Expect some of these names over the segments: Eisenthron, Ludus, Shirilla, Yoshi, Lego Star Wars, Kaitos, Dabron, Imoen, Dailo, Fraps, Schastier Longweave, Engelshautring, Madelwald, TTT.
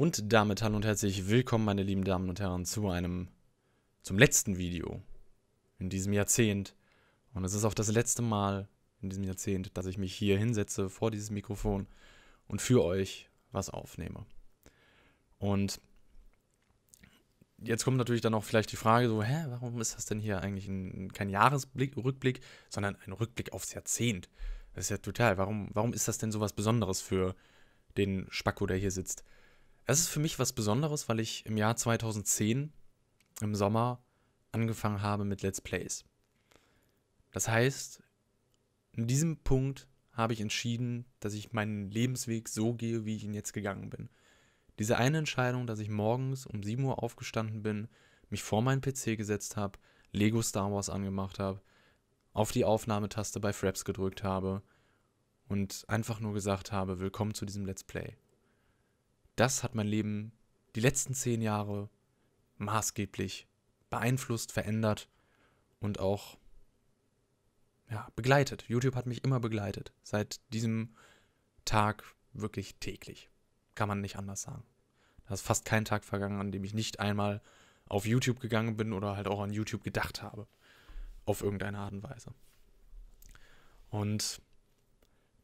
Und damit hallo und herzlich willkommen, meine lieben Damen und Herren, zum letzten Video in diesem Jahrzehnt. Und es ist auch das letzte Mal in diesem Jahrzehnt, dass ich mich hier hinsetze vor dieses Mikrofon und für euch was aufnehme. Und jetzt kommt natürlich dann auch vielleicht die Frage so, warum ist das denn hier eigentlich kein Jahresrückblick, sondern ein Rückblick aufs Jahrzehnt? Das ist ja total, warum ist das denn so was Besonderes für den Spacko, der hier sitzt? Das ist für mich was Besonderes, weil ich im Jahr 2010 im Sommer angefangen habe mit Let's Plays. Das heißt, in diesem Punkt habe ich entschieden, dass ich meinen Lebensweg so gehe, wie ich ihn jetzt gegangen bin. Diese eine Entscheidung, dass ich morgens um 7 Uhr aufgestanden bin, mich vor meinen PC gesetzt habe, Lego Star Wars angemacht habe, auf die Aufnahmetaste bei Fraps gedrückt habe und einfach nur gesagt habe, willkommen zu diesem Let's Play. Das hat mein Leben die letzten 10 Jahre maßgeblich beeinflusst, verändert und auch begleitet. YouTube hat mich immer begleitet, seit diesem Tag wirklich täglich. Kann man nicht anders sagen. Da ist fast kein Tag vergangen, an dem ich nicht einmal auf YouTube gegangen bin oder halt auch an YouTube gedacht habe. Auf irgendeine Art und Weise. Und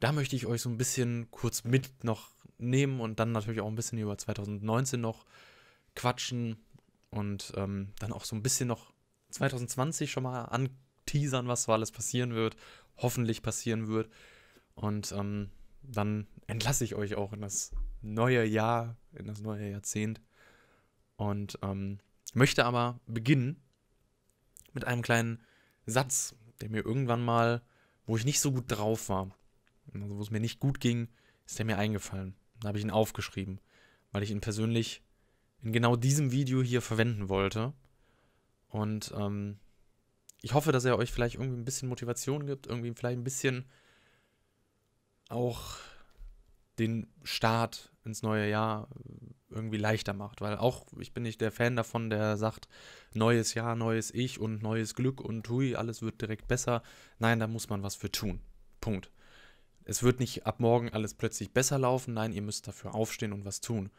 da möchte ich euch so ein bisschen kurz mit noch nehmen und dann natürlich auch ein bisschen über 2019 noch quatschen und dann auch so ein bisschen noch 2020 schon mal anteasern, was so alles passieren wird, hoffentlich passieren wird. Und dann entlasse ich euch auch in das neue Jahr, in das neue Jahrzehnt. Und möchte aber beginnen mit einem kleinen Satz, der mir irgendwann mal, wo ich nicht so gut drauf war, also wo es mir nicht gut ging, ist der mir eingefallen. Da habe ich ihn aufgeschrieben, weil ich ihn persönlich in genau diesem Video hier verwenden wollte. Und ich hoffe, dass er euch vielleicht irgendwie ein bisschen Motivation gibt, irgendwie vielleicht ein bisschen auch den Start ins neue Jahr irgendwie leichter macht. Weil auch, ich bin nicht der Fan davon, der sagt, neues Jahr, neues Ich und neues Glück und hui, alles wird direkt besser. Nein, da muss man was für tun. Punkt. Es wird nicht ab morgen alles plötzlich besser laufen, nein, ihr müsst dafür aufstehen und was tun.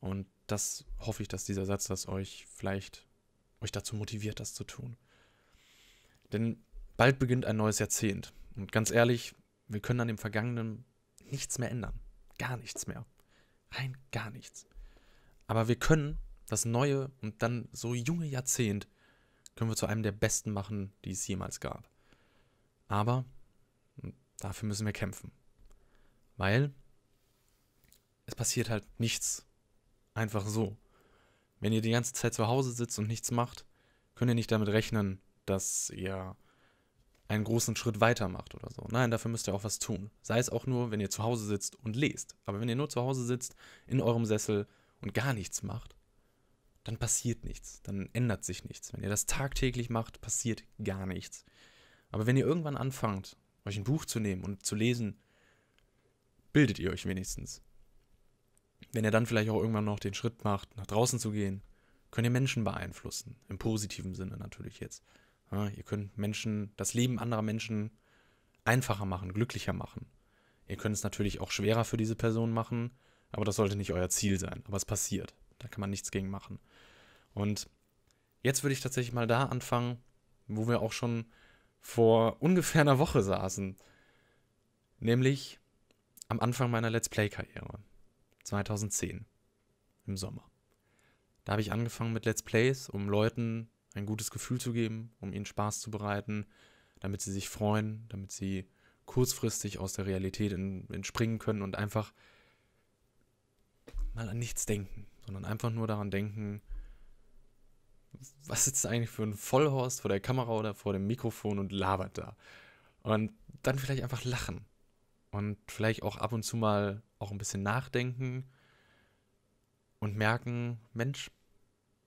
Und das hoffe ich, dass dieser Satz, dass euch vielleicht dazu motiviert, das zu tun. Denn bald beginnt ein neues Jahrzehnt. Und ganz ehrlich, wir können an dem Vergangenen nichts mehr ändern. Gar nichts mehr. Rein gar nichts. Aber wir können das neue und dann so junge Jahrzehnt können wir zu einem der besten machen, die es jemals gab. Aber dafür müssen wir kämpfen, weil es passiert halt nichts einfach so. Wenn ihr die ganze Zeit zu Hause sitzt und nichts macht, könnt ihr nicht damit rechnen, dass ihr einen großen Schritt weitermacht oder so. Nein, dafür müsst ihr auch was tun. Sei es auch nur, wenn ihr zu Hause sitzt und lest. Aber wenn ihr nur zu Hause sitzt, in eurem Sessel und gar nichts macht, dann passiert nichts, dann ändert sich nichts. Wenn ihr das tagtäglich macht, passiert gar nichts. Aber wenn ihr irgendwann anfangt, euch ein Buch zu nehmen und zu lesen, bildet ihr euch wenigstens. Wenn ihr dann vielleicht auch irgendwann noch den Schritt macht, nach draußen zu gehen, könnt ihr Menschen beeinflussen. Im positiven Sinne natürlich jetzt. Ja, ihr könnt Menschen, das Leben anderer Menschen einfacher machen, glücklicher machen. Ihr könnt es natürlich auch schwerer für diese Person machen, aber das sollte nicht euer Ziel sein. Aber es passiert. Da kann man nichts gegen machen. Und jetzt würde ich tatsächlich mal da anfangen, wo wir auch schon vor ungefähr einer Woche saßen, nämlich am Anfang meiner Let's Play-Karriere, 2010, im Sommer. Da habe ich angefangen mit Let's Plays, um Leuten ein gutes Gefühl zu geben, um ihnen Spaß zu bereiten, damit sie sich freuen, damit sie kurzfristig aus der Realität entspringen können und einfach mal an nichts denken, sondern einfach nur daran denken, was sitzt eigentlich für ein Vollhorst vor der Kamera oder vor dem Mikrofon und labert da? Und dann vielleicht einfach lachen. Und vielleicht auch ab und zu mal auch ein bisschen nachdenken und merken, Mensch,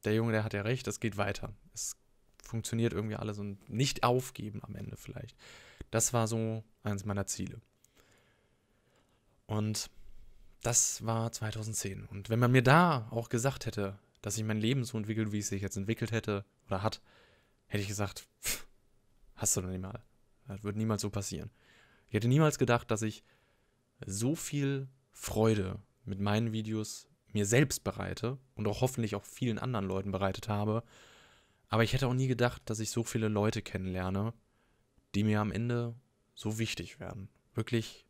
der Junge, der hat ja recht, es geht weiter. Es funktioniert irgendwie alles und nicht aufgeben am Ende vielleicht. Das war so eines meiner Ziele. Und das war 2010. Und wenn man mir da auch gesagt hätte, dass sich mein Leben so entwickelt, wie es sich jetzt entwickelt hätte oder hat, hätte ich gesagt, pff, hast du noch nicht mal. Das wird niemals so passieren. Ich hätte niemals gedacht, dass ich so viel Freude mit meinen Videos mir selbst bereite und auch hoffentlich auch vielen anderen Leuten bereitet habe. Aber ich hätte auch nie gedacht, dass ich so viele Leute kennenlerne, die mir am Ende so wichtig werden, wirklich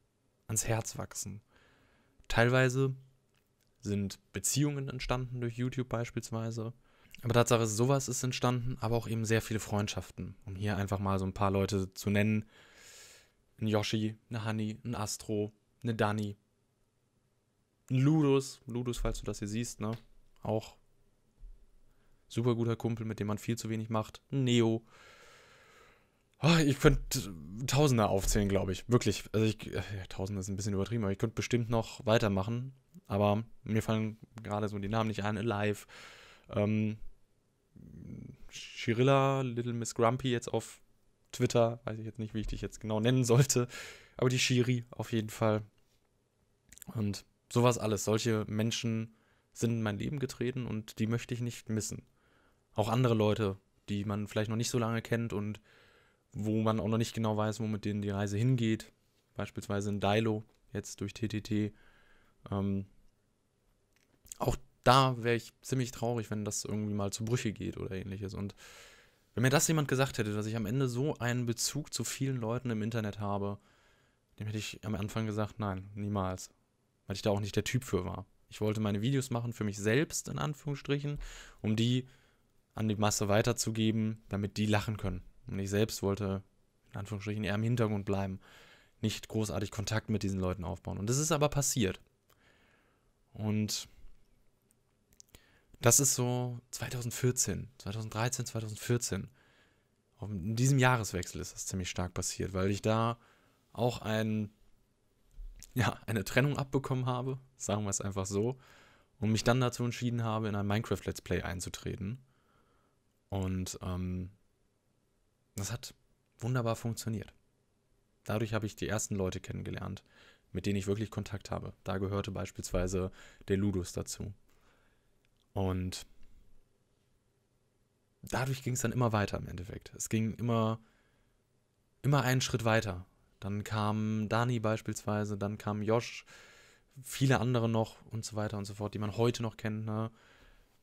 ans Herz wachsen. Teilweise sind Beziehungen entstanden durch YouTube beispielsweise. Aber Tatsache ist, sowas ist entstanden, aber auch eben sehr viele Freundschaften. Um hier einfach mal so ein paar Leute zu nennen. Ein Yoshi, eine Honey, ein Astro, eine Dani, ein Ludus. Ludus, falls du das hier siehst, ne? Auch super guter Kumpel, mit dem man viel zu wenig macht. Ein Neo. Oh, ich könnte Tausende aufzählen, glaube ich. Wirklich. Also Tausende ist ein bisschen übertrieben, aber ich könnte bestimmt noch weitermachen. Aber mir fallen gerade so die Namen nicht ein. Alive. Shirilla, Little Miss Grumpy jetzt auf Twitter, weiß ich jetzt nicht, wie ich dich jetzt genau nennen sollte, aber die Shiri auf jeden Fall und sowas alles. Solche Menschen sind in mein Leben getreten und die möchte ich nicht missen. Auch andere Leute, die man vielleicht noch nicht so lange kennt und wo man auch noch nicht genau weiß, wo mit denen die Reise hingeht, beispielsweise in Dailo, jetzt durch TTT. Auch da wäre ich ziemlich traurig, wenn das irgendwie mal zu Brüche geht oder ähnliches. Und wenn mir das jemand gesagt hätte, dass ich am Ende so einen Bezug zu vielen Leuten im Internet habe, dem hätte ich am Anfang gesagt, nein, niemals. Weil ich da auch nicht der Typ für war. Ich wollte meine Videos machen für mich selbst, in Anführungsstrichen, um die an die Masse weiterzugeben, damit die lachen können. Und ich selbst wollte, in Anführungsstrichen, eher im Hintergrund bleiben. Nicht großartig Kontakt mit diesen Leuten aufbauen. Und das ist aber passiert. Und das ist so 2014, 2013, 2014. In diesem Jahreswechsel ist das ziemlich stark passiert, weil ich da auch eine Trennung abbekommen habe, sagen wir es einfach so, und mich dann dazu entschieden habe, in ein Minecraft-Let's Play einzutreten. Und das hat wunderbar funktioniert. Dadurch habe ich die ersten Leute kennengelernt, mit denen ich wirklich Kontakt habe. Da gehörte beispielsweise der Ludus dazu. Und dadurch ging es dann immer weiter im Endeffekt. Es ging immer einen Schritt weiter. Dann kam Dani beispielsweise, dann kam Josh, viele andere noch und so weiter und so fort, die man heute noch kennt, ne?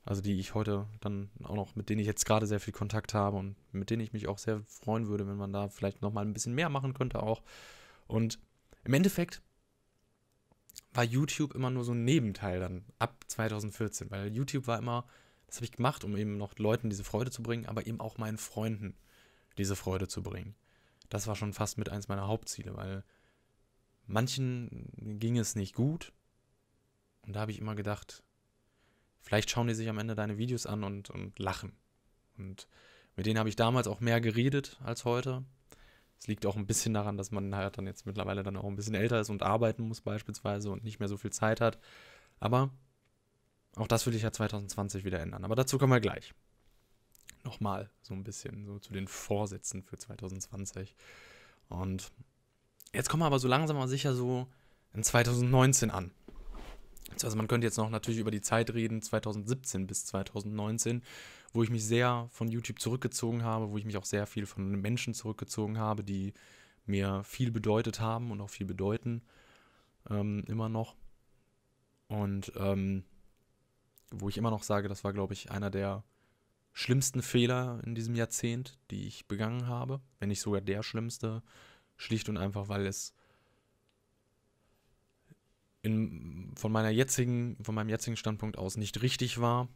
Also die ich heute dann auch noch, mit denen ich jetzt gerade sehr viel Kontakt habe und mit denen ich mich auch sehr freuen würde, wenn man da vielleicht nochmal ein bisschen mehr machen könnte auch. Und im Endeffekt war YouTube immer nur so ein Nebenteil dann ab 2014, weil YouTube war immer, das habe ich gemacht, um eben noch Leuten diese Freude zu bringen, aber eben auch meinen Freunden diese Freude zu bringen. Das war schon fast mit eins meiner Hauptziele, weil manchen ging es nicht gut und da habe ich immer gedacht, vielleicht schauen die sich am Ende deine Videos an und lachen. Und mit denen habe ich damals auch mehr geredet als heute. Es liegt auch ein bisschen daran, dass man halt dann jetzt mittlerweile dann auch ein bisschen älter ist und arbeiten muss beispielsweise und nicht mehr so viel Zeit hat. Aber auch das will ich ja 2020 wieder ändern. Aber dazu kommen wir gleich. Nochmal so ein bisschen so zu den Vorsätzen für 2020. Und jetzt kommen wir aber so langsam aber sicher so in 2019 an. Also man könnte jetzt noch natürlich über die Zeit reden, 2017 bis 2019, wo ich mich sehr von YouTube zurückgezogen habe, wo ich mich auch sehr viel von Menschen zurückgezogen habe, die mir viel bedeutet haben und auch viel bedeuten, immer noch. Und wo ich immer noch sage, das war, glaube ich, einer der schlimmsten Fehler in diesem Jahrzehnt, die ich begangen habe, wenn nicht sogar der schlimmste, schlicht und einfach, weil es von meinem jetzigen Standpunkt aus nicht richtig war.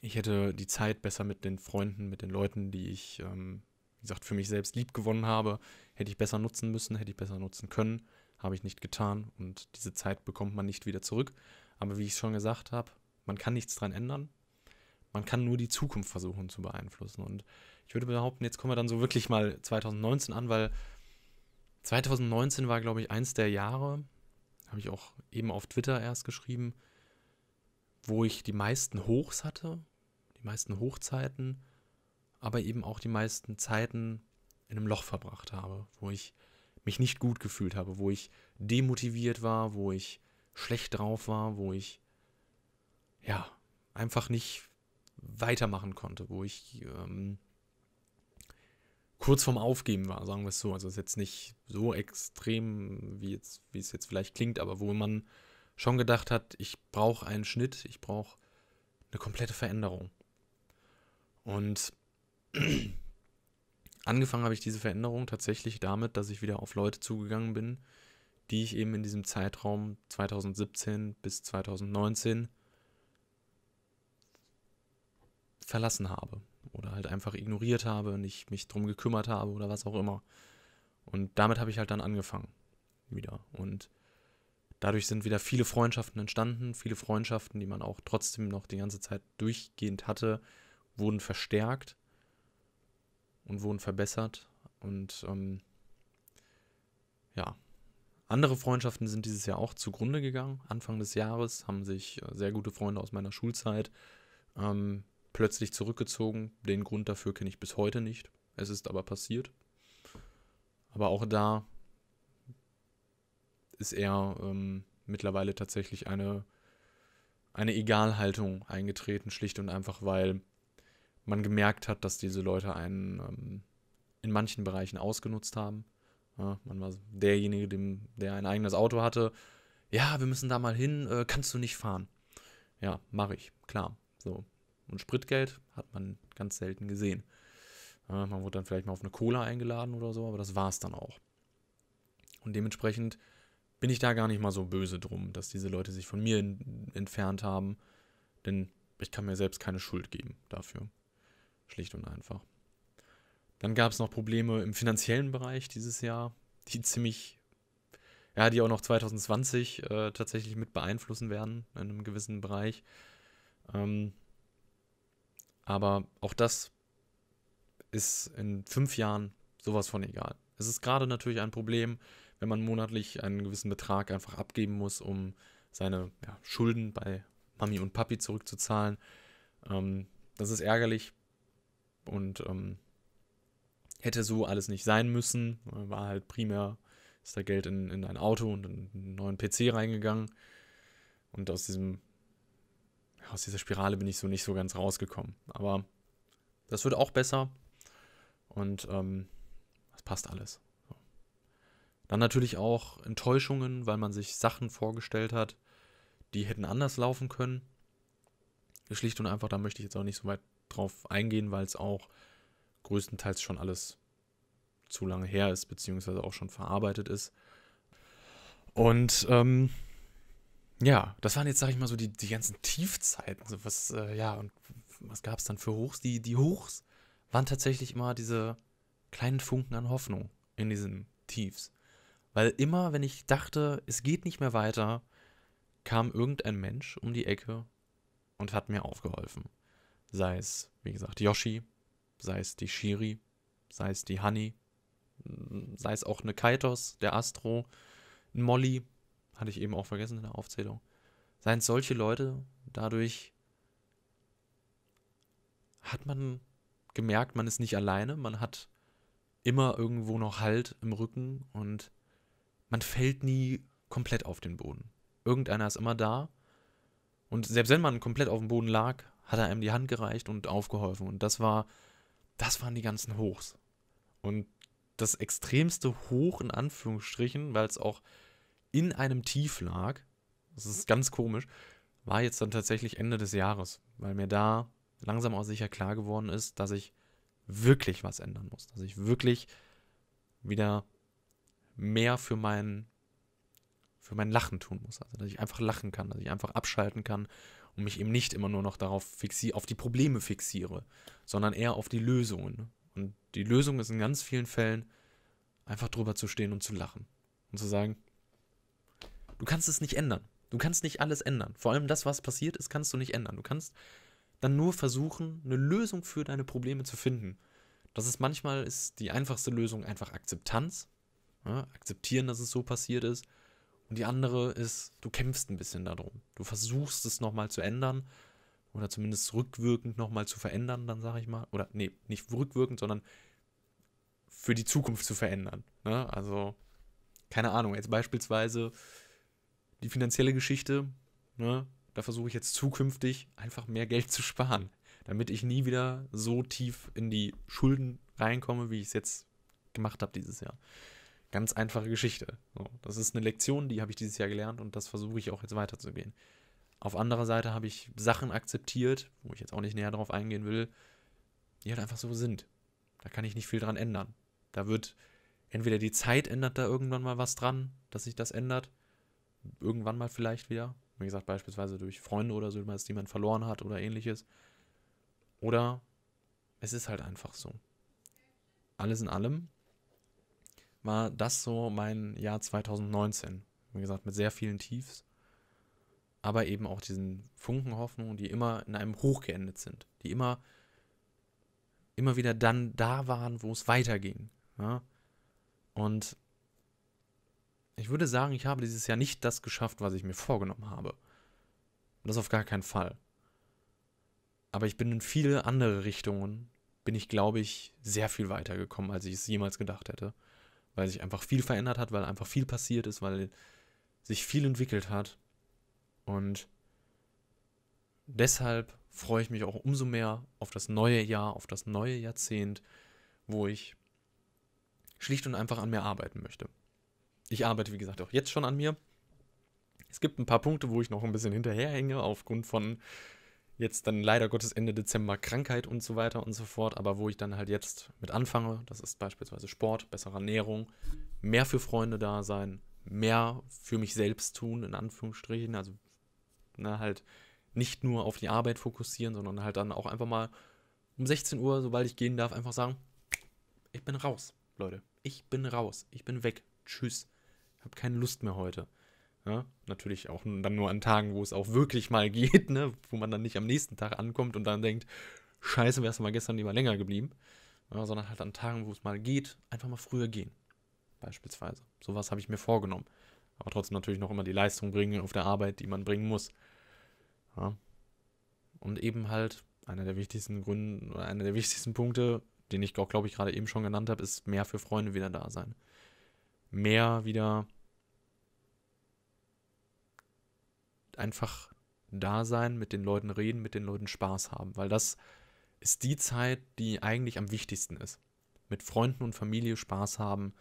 Ich hätte die Zeit besser mit den Freunden, mit den Leuten, die ich, wie gesagt, für mich selbst lieb gewonnen habe, hätte ich besser nutzen müssen, hätte ich besser nutzen können, habe ich nicht getan und diese Zeit bekommt man nicht wieder zurück. Aber wie ich schon gesagt habe, man kann nichts dran ändern, man kann nur die Zukunft versuchen zu beeinflussen. Und ich würde behaupten, jetzt kommen wir dann so wirklich mal 2019 an, weil 2019 war, glaube ich, eins der Jahre, habe ich auch eben auf Twitter erst geschrieben, wo ich die meisten Hochs hatte, die meisten Hochzeiten, aber eben auch die meisten Zeiten in einem Loch verbracht habe, wo ich mich nicht gut gefühlt habe, wo ich demotiviert war, wo ich schlecht drauf war, wo ich ja einfach nicht weitermachen konnte, wo ich kurz vorm Aufgeben war, sagen wir es so. Also es ist jetzt nicht so extrem, wie es jetzt vielleicht klingt, aber wo man schon gedacht hat, ich brauche einen Schnitt, ich brauche eine komplette Veränderung. Und angefangen habe ich diese Veränderung tatsächlich damit, dass ich wieder auf Leute zugegangen bin, die ich eben in diesem Zeitraum 2017 bis 2019 verlassen habe oder halt einfach ignoriert habe und nicht mich drum gekümmert habe oder was auch immer. Und damit habe ich halt dann angefangen wieder. Und dadurch sind wieder viele Freundschaften entstanden, viele Freundschaften, die man auch trotzdem noch die ganze Zeit durchgehend hatte, wurden verstärkt und wurden verbessert. Und ja, andere Freundschaften sind dieses Jahr auch zugrunde gegangen. Anfang des Jahres haben sich sehr gute Freunde aus meiner Schulzeit plötzlich zurückgezogen. Den Grund dafür kenne ich bis heute nicht. Es ist aber passiert. Aber auch da ist eher mittlerweile tatsächlich eine Egalhaltung eingetreten, schlicht und einfach, weil man gemerkt hat, dass diese Leute einen in manchen Bereichen ausgenutzt haben. Ja, man war derjenige, der ein eigenes Auto hatte. Ja, wir müssen da mal hin, kannst du nicht fahren? Ja, mache ich, klar. So. Und Spritgeld hat man ganz selten gesehen. Ja, man wurde dann vielleicht mal auf eine Cola eingeladen oder so, aber das war es dann auch. Und dementsprechend bin ich da gar nicht mal so böse drum, dass diese Leute sich von mir entfernt haben, denn ich kann mir selbst keine Schuld geben dafür. Schlicht und einfach. Dann gab es noch Probleme im finanziellen Bereich dieses Jahr, die die auch noch 2020 tatsächlich mit beeinflussen werden in einem gewissen Bereich. Aber auch das ist in 5 Jahren sowas von egal. Es ist gerade natürlich ein Problem, wenn man monatlich einen gewissen Betrag einfach abgeben muss, um seine Schulden bei Mami und Papi zurückzuzahlen. Das ist ärgerlich und hätte so alles nicht sein müssen. War halt primär, ist da Geld in ein Auto und in einen neuen PC reingegangen. Und aus dieser Spirale bin ich so nicht so ganz rausgekommen. Aber das wird auch besser und das passt alles. Dann natürlich auch Enttäuschungen, weil man sich Sachen vorgestellt hat, die hätten anders laufen können. Schlicht und einfach, da möchte ich jetzt auch nicht so weit drauf eingehen, weil es auch größtenteils schon alles zu lange her ist, beziehungsweise auch schon verarbeitet ist. Und das waren jetzt, sag ich mal, so die ganzen Tiefzeiten. So was, und was gab es dann für Hochs? Die Hochs waren tatsächlich immer diese kleinen Funken an Hoffnung in diesen Tiefs. Weil immer, wenn ich dachte, es geht nicht mehr weiter, kam irgendein Mensch um die Ecke und hat mir aufgeholfen. Sei es, wie gesagt, Yoshi, sei es die Shiri, sei es die Honey, sei es auch eine Kaitos, der Astro, ein Molly, hatte ich eben auch vergessen in der Aufzählung. Seien es solche Leute, dadurch hat man gemerkt, man ist nicht alleine, man hat immer irgendwo noch Halt im Rücken und man fällt nie komplett auf den Boden. Irgendeiner ist immer da. Und selbst wenn man komplett auf dem Boden lag, hat er einem die Hand gereicht und aufgeholfen. Und das waren die ganzen Hochs. Und das extremste Hoch in Anführungsstrichen, weil es auch in einem Tief lag, das ist ganz komisch, war jetzt dann tatsächlich Ende des Jahres. Weil mir da langsam auch sicher klar geworden ist, dass ich wirklich was ändern muss. Dass ich wirklich wieder mehr für mein Lachen tun muss. Also, dass ich einfach lachen kann, dass ich einfach abschalten kann und mich eben nicht immer nur noch darauf auf die Probleme fixiere, sondern eher auf die Lösungen. Und die Lösung ist in ganz vielen Fällen, einfach drüber zu stehen und zu lachen. Und zu sagen, du kannst es nicht ändern. Du kannst nicht alles ändern. Vor allem das, was passiert ist, kannst du nicht ändern. Du kannst dann nur versuchen, eine Lösung für deine Probleme zu finden. Das ist manchmal die einfachste Lösung einfach Akzeptanz. Ja, akzeptieren, dass es so passiert ist. Und die andere ist, du kämpfst ein bisschen darum. Du versuchst es nochmal zu ändern oder zumindest rückwirkend nochmal zu verändern, dann sage ich mal. Oder nee, nicht rückwirkend, sondern für die Zukunft zu verändern. Ne? Also, keine Ahnung, jetzt beispielsweise die finanzielle Geschichte, ne? Da versuche ich jetzt zukünftig einfach mehr Geld zu sparen, damit ich nie wieder so tief in die Schulden reinkomme, wie ich es jetzt gemacht habe dieses Jahr. Ganz einfache Geschichte. So, das ist eine Lektion, die habe ich dieses Jahr gelernt und das versuche ich auch jetzt weiterzugehen. Auf anderer Seite habe ich Sachen akzeptiert, wo ich jetzt auch nicht näher drauf eingehen will, die halt einfach so sind. Da kann ich nicht viel dran ändern. Da wird entweder die Zeit ändert da irgendwann mal was dran, dass sich das ändert. Irgendwann mal vielleicht wieder. Wie gesagt, beispielsweise durch Freunde oder so, die man verloren hat oder ähnliches. Oder es ist halt einfach so. Alles in allem war das so mein Jahr 2019. Wie gesagt, mit sehr vielen Tiefs, aber eben auch diesen Funken Hoffnung, die immer in einem Hoch geendet sind. Die immer wieder dann da waren, wo es weiterging. Ja? Und ich würde sagen, ich habe dieses Jahr nicht das geschafft, was ich mir vorgenommen habe. Und das auf gar keinen Fall. Aber ich bin in viele andere Richtungen, glaube ich, sehr viel weitergekommen, als ich es jemals gedacht hätte. Weil sich einfach viel verändert hat, weil einfach viel passiert ist, weil sich viel entwickelt hat. Und deshalb freue ich mich auch umso mehr auf das neue Jahr, auf das neue Jahrzehnt, wo ich schlicht und einfach an mir arbeiten möchte. Ich arbeite, wie gesagt, auch jetzt schon an mir. Es gibt ein paar Punkte, wo ich noch ein bisschen hinterherhänge, aufgrund von jetzt dann leider Gottes Ende Dezember Krankheit und so weiter und so fort, aber wo ich dann halt jetzt mit anfange, das ist beispielsweise Sport, bessere Ernährung, mehr für Freunde da sein, mehr für mich selbst tun, in Anführungsstrichen, also halt nicht nur auf die Arbeit fokussieren, sondern halt dann auch einfach mal um 16 Uhr, sobald ich gehen darf, einfach sagen, ich bin raus, Leute, ich bin raus, ich bin weg, tschüss, ich habe keine Lust mehr heute. Ja, natürlich auch dann nur an Tagen, wo es auch wirklich mal geht, ne? Wo man dann nicht am nächsten Tag ankommt und dann denkt, scheiße, wärst du mal gestern lieber länger geblieben, ja, sondern halt an Tagen, wo es mal geht, einfach mal früher gehen, beispielsweise. Sowas habe ich mir vorgenommen, aber trotzdem natürlich noch immer die Leistung bringen auf der Arbeit, die man bringen muss. Ja. Und eben halt einer der wichtigsten Gründe oder einer der wichtigsten Punkte, den ich auch, glaube ich, gerade eben schon genannt habe, ist mehr für Freunde wieder da sein. Mehr wieder einfach da sein, mit den Leuten reden, mit den Leuten Spaß haben, weil das ist die Zeit, die eigentlich am wichtigsten ist. Mit Freunden und Familie Spaß haben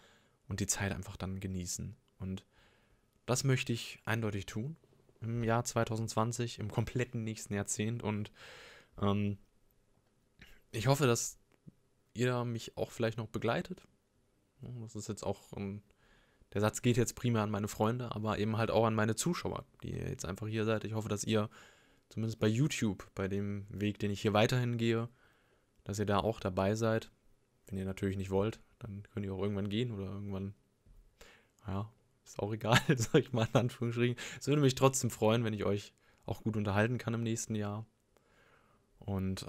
und die Zeit einfach dann genießen. Und das möchte ich eindeutig tun im Jahr 2020, im kompletten nächsten Jahrzehnt. Und ich hoffe, dass ihr mich auch vielleicht noch begleitet. Das ist jetzt auch der Satz geht jetzt primär an meine Freunde, aber eben halt auch an meine Zuschauer, die ihr jetzt einfach hier seid. Ich hoffe, dass ihr zumindest bei YouTube, bei dem Weg, den ich hier weiterhin gehe, dass ihr da auch dabei seid. Wenn ihr natürlich nicht wollt, dann könnt ihr auch irgendwann gehen oder irgendwann, ja, ist auch egal, sag ich mal in Anführungsstrichen. Es würde mich trotzdem freuen, wenn ich euch auch gut unterhalten kann im nächsten Jahr. Und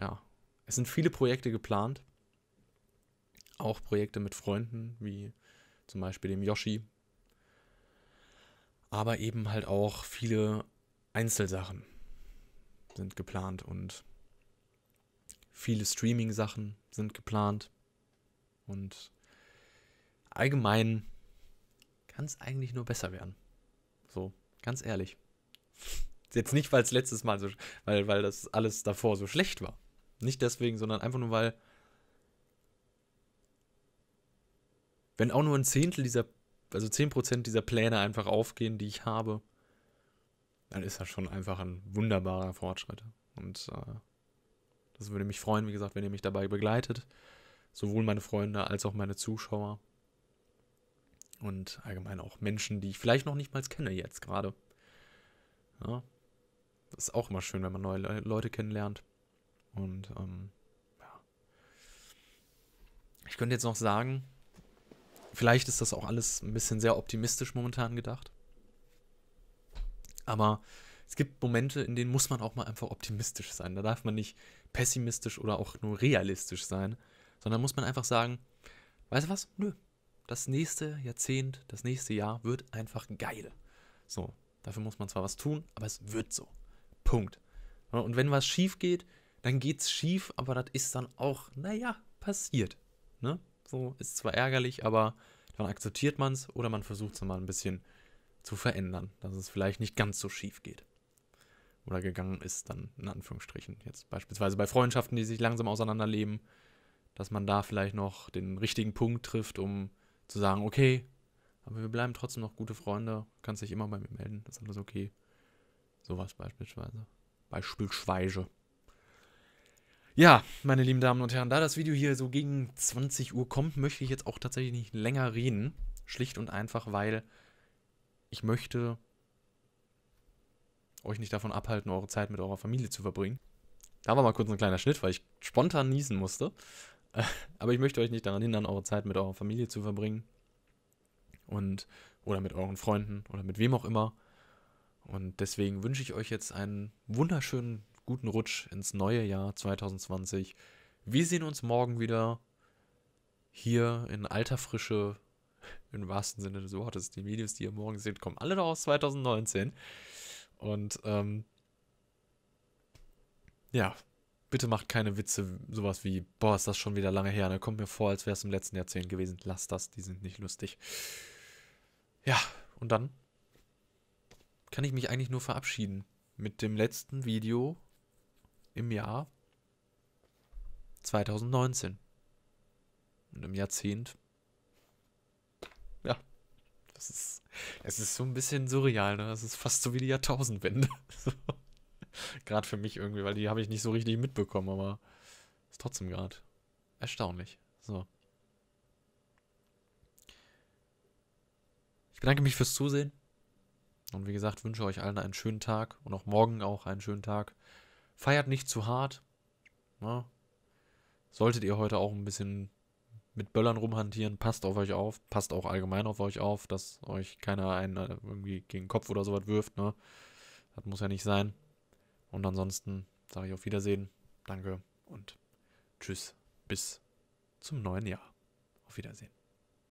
ja, es sind viele Projekte geplant. Auch Projekte mit Freunden, wie zum Beispiel dem Yoshi, aber eben halt auch viele Einzelsachen sind geplant und viele Streaming-Sachen sind geplant und allgemein kann es eigentlich nur besser werden. So, ganz ehrlich. Jetzt nicht, weil es letztes Mal so, weil das alles davor so schlecht war. Nicht deswegen, sondern einfach nur, weil wenn auch nur ein Zehntel dieser, also 10% dieser Pläne einfach aufgehen, die ich habe, dann ist das schon einfach ein wunderbarer Fortschritt. Und das würde mich freuen, wie gesagt, wenn ihr mich dabei begleitet. Sowohl meine Freunde als auch meine Zuschauer. Und allgemein auch Menschen, die ich vielleicht noch nicht mal kenne jetzt gerade. Ja, das ist auch immer schön, wenn man neue Leute kennenlernt. Und ja. Ich könnte jetzt noch sagen, vielleicht ist das auch alles ein bisschen sehr optimistisch momentan gedacht. Aber es gibt Momente, in denen muss man auch mal einfach optimistisch sein. Da darf man nicht pessimistisch oder auch nur realistisch sein, sondern muss man einfach sagen, weißt du was? Nö. Das nächste Jahrzehnt, das nächste Jahr wird einfach geil. So, dafür muss man zwar was tun, aber es wird so. Punkt. Und wenn was schief geht, dann geht's schief, aber das ist dann auch, naja, passiert. Ne? So, ist zwar ärgerlich, aber dann akzeptiert man es oder man versucht es mal ein bisschen zu verändern, dass es vielleicht nicht ganz so schief geht. Oder gegangen ist dann, in Anführungsstrichen. Jetzt beispielsweise bei Freundschaften, die sich langsam auseinanderleben, dass man da vielleicht noch den richtigen Punkt trifft, um zu sagen, okay, aber wir bleiben trotzdem noch gute Freunde, kannst dich immer bei mir melden, ist alles okay. Sowas beispielsweise. Beispielsweise. Ja, meine lieben Damen und Herren, da das Video hier so gegen 20 Uhr kommt, möchte ich jetzt auch tatsächlich nicht länger reden. Schlicht und einfach, weil ich möchte euch nicht davon abhalten, eure Zeit mit eurer Familie zu verbringen. Da war mal kurz ein kleiner Schnitt, weil ich spontan niesen musste. Aber ich möchte euch nicht daran hindern, eure Zeit mit eurer Familie zu verbringen. Und, oder mit euren Freunden oder mit wem auch immer. Und deswegen wünsche ich euch jetzt einen wunderschönen, guten Rutsch ins neue Jahr 2020. Wir sehen uns morgen wieder hier in alter Frische. Im wahrsten Sinne des Wortes. Die Videos, die ihr morgen seht, kommen alle noch aus 2019. Und ja, bitte macht keine Witze, sowas wie, boah, ist das schon wieder lange her, ne? Kommt mir vor, als wäre es im letzten Jahrzehnt gewesen. Lasst das, die sind nicht lustig. Ja, und dann kann ich mich eigentlich nur verabschieden mit dem letzten Video im Jahr 2019. Und im Jahrzehnt, ja, es ist so ein bisschen surreal, ne? Es ist fast so wie die Jahrtausendwende. So. Gerade für mich irgendwie, weil die habe ich nicht so richtig mitbekommen, aber ist trotzdem gerade erstaunlich. So. Ich bedanke mich fürs Zusehen und wie gesagt, wünsche euch allen einen schönen Tag und auch morgen auch einen schönen Tag. Feiert nicht zu hart. Na? Solltet ihr heute auch ein bisschen mit Böllern rumhantieren, passt auf euch auf, passt auch allgemein auf euch auf, dass euch keiner einen irgendwie gegen den Kopf oder sowas wirft. Ne? Das muss ja nicht sein. Und ansonsten sage ich auf Wiedersehen, danke und tschüss, bis zum neuen Jahr. Auf Wiedersehen.